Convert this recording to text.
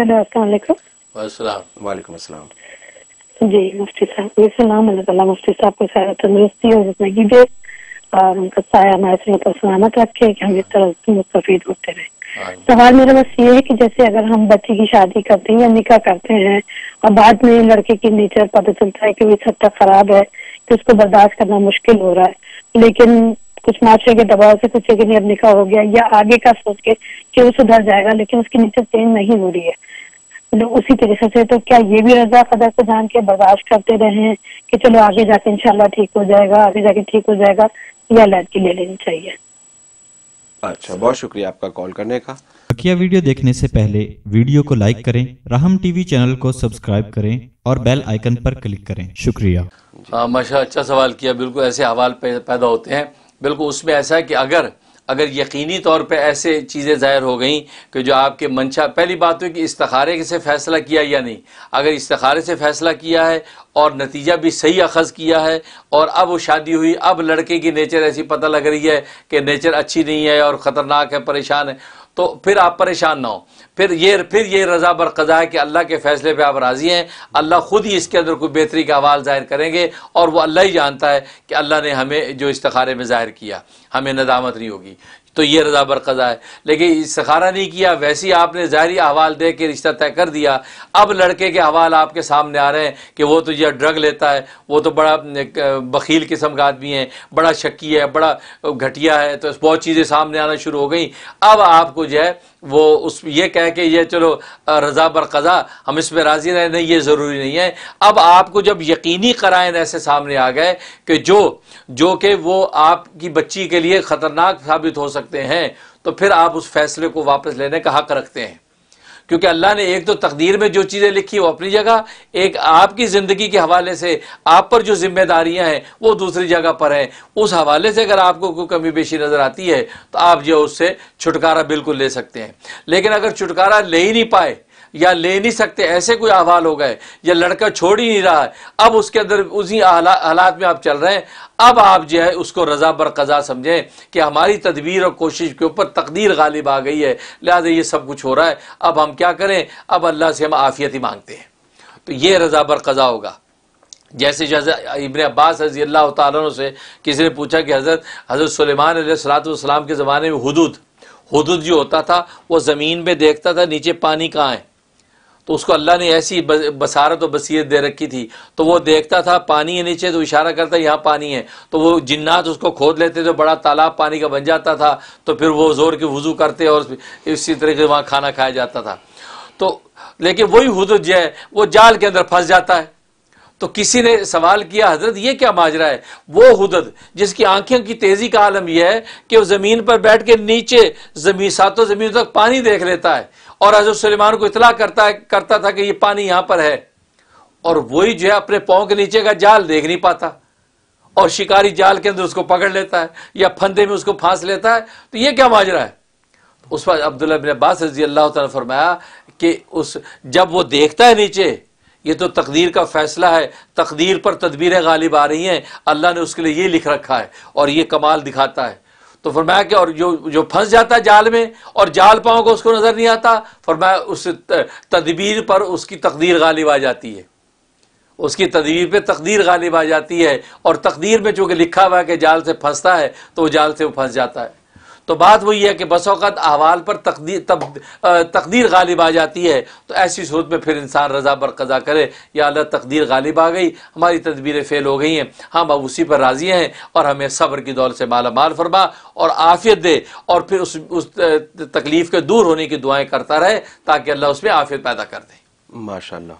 Hello अस्सलाम वालेकुम। वालेकुम अस्सलाम जी मुफ्ती साहब, वैसे नाम अल्लाह ताला मुफ्ती साहब को सारा तंदुरुस्ती और जिंदगी दे और उनका साया हमारे ऊपर सलामत रखे कि हम इस तरह मुस्तफीद होते रहे। सवाल मेरा बस ये है कि जैसे अगर हम बच्ची की शादी करते हैं या निकाह करते हैं और बाद में लड़के की नेचर पता चलता है कि वो इस हद तक खराब है कि उसको बर्दाश्त करना मुश्किल हो रहा है, लेकिन कुछ माशरे के दबाव से कुछ नहीं अब निकाह हो गया या आगे का सोच के कि वो सुधर जाएगा लेकिन उसकी नेचर चेंज नहीं हो रही है, उसी तरीके से तो क्या ये भी रजा कदर को जान के बर्दाश्त करते रहे कि चलो आगे जाके इंशाल्लाह ठीक हो जाएगा, आगे जाके ठीक हो जाएगा, या लड़की ले लेनी चाहिए? अच्छा, बहुत शुक्रिया आपका कॉल करने का। बकिया वीडियो देखने से पहले वीडियो को लाइक करें, राहम टीवी चैनल को सब्सक्राइब करें और बेल आइकन पर क्लिक करें। शुक्रिया। माशाल्लाह, अच्छा सवाल किया। बिल्कुल ऐसे हवाल पैदा होते हैं। बिल्कुल उसमें ऐसा है कि अगर यकीनी तौर पे ऐसे चीज़ें ज़ाहिर हो गई कि जो आपके मंशा, पहली बात हुई कि इस्तिखारे से फ़ैसला किया या नहीं। अगर इस्तिखारे से फ़ैसला किया है और नतीजा भी सही अखज़ किया है और अब वो शादी हुई, अब लड़के की नेचर ऐसी पता लग रही है कि नेचर अच्छी नहीं है और ख़तरनाक है, परेशान है, तो फिर आप परेशान ना हो। फिर ये रज़ा बरक़ज़ा है कि अल्लाह के फ़ैसले पे आप राज़ी हैं। अल्लाह ख़ुद ही इसके अंदर कोई बेहतरी का आवाज़ ज़ाहिर करेंगे और वह अल्लाह ही जानता है कि अल्लाह ने हमें जो इस्तिखारे में ज़ाहिर किया हमें नदामत नहीं होगी, तो ये रज़ा बरक़ज़ा है। लेकिन इस्तिखारा नहीं किया, वैसे ही आपने ज़ाहिरी हवाल दे के रिश्ता तय कर दिया, अब लड़के के हवाल आपके सामने आ रहे हैं कि वो तो यह ड्रग लेता है, वो तो बड़ा बखील किस्म का आदमी है, बड़ा शक्की है, बड़ा घटिया है, तो बहुत चीज़ें सामने आना शुरू हो गई। अब आपको जो है वो उस ये कह के ये चलो रज़ा बरक़ज़ा हम इसमें राज़ी रहे, नहीं, ये ज़रूरी नहीं है। अब आपको जब यकीनी कराइन ऐसे सामने आ गए कि जो कि वो आपकी बच्ची के लिए ख़तरनाक साबित हो सकते हैं, तो फिर आप उस फैसले को वापस लेने का हक़ रखते हैं, क्योंकि अल्लाह ने एक तो तकदीर में जो चीज़ें लिखी वो अपनी जगह, एक आपकी ज़िंदगी के हवाले से आप पर जो जिम्मेदारियां हैं वो दूसरी जगह पर हैं। उस हवाले से अगर आपको कोई कमी पेशी नज़र आती है तो आप जो उससे छुटकारा बिल्कुल ले सकते हैं। लेकिन अगर छुटकारा ले ही नहीं पाए या ले नहीं सकते, ऐसे कोई अहवाल हो गए या लड़का छोड़ ही नहीं रहा है, अब उसके अंदर उसी हालात में आप चल रहे हैं, अब आप जो है उसको रज़ा बरक़ज़ा समझें कि हमारी तदबीर और कोशिश के ऊपर तकदीर गालिब आ गई है, लिहाजा ये सब कुछ हो रहा है, अब हम क्या करें, अब अल्लाह से हम आफ़ियत ही मांगते हैं। तो ये रज़ा बरक़ज़ा होगा। जैसे इब्न अब्बास रज़ी अल्लाह तआला अन्हु से किसी ने पूछा कि हज़रत सुलेमान अलैहिस्सलाम के ज़माने में हुदूद जो होता था वो ज़मीन में देखता था नीचे पानी कहाँ है, तो उसको अल्लाह ने ऐसी बसारत और बसीरत दे रखी थी, तो वो देखता था पानी है नीचे, तो इशारा करता यहाँ पानी है, तो वो जिन्नात उसको खोद लेते तो बड़ा तालाब पानी का बन जाता था, तो फिर वो ज़ोर के वज़ू करते और इसी तरह के वहाँ खाना खाया जाता था। तो लेकिन वही हुदूद जो है वो जाल के अंदर फंस जाता है। तो किसी ने सवाल किया, हजरत ये क्या माजरा है? वो हुदूद जिसकी आँखों की तेज़ी का आलम यह है कि वो ज़मीन पर बैठ के नीचे सातों ज़मीन तक पानी देख लेता है और हज़रत सुलेमान को इतला करता था कि ये पानी यहाँ पर है, और वही जो है अपने पाँव के नीचे का जाल देख नहीं पाता और शिकारी जाल के अंदर उसको पकड़ लेता है या फंदे में उसको फांस लेता है, तो ये क्या माजरा है? उस पर अब्दुल्लाह बिन अब्बास रज़ी अल्लाह तआला अन्हु फरमाया कि जब वो देखता है नीचे, ये तो तकदीर का फ़ैसला है, तकदीर पर तदबीरें गालिब आ रही हैं, अल्लाह ने उसके लिए ये लिख रखा है और ये कमाल दिखाता है। तो फरमाया कि और जो फंस जाता है जाल में और जाल पाँव को उसको नज़र नहीं आता, फरमाया उस तदबीर पर उसकी तकदीर गालिब आ जाती है, उसकी तदबीर पे तकदीर गालिब आ जाती है, और तकदीर में चूँकि लिखा हुआ है कि जाल से फंसता है तो जाल से वो फंस जाता है। तो बात वही है कि बस औक़ात अहवाल पर तकदीर गालिब आ जाती है, तो ऐसी सूरत में फिर इंसान रज़ा बरक़ज़ा करे, या अल्लाह तकदीर गालिब आ गई, हमारी तदबीरें फ़ेल हो गई हैं, हम अब उसी पर राज़ी हैं और हमें सब्र की दौलत से मालामाल फरमा और आफ़ियत दे, और फिर उस तकलीफ़ के दूर होने की दुआएँ करता रहे ताकि अल्लाह उसमें आफ़ियत पैदा कर दे। माशाल्लाह।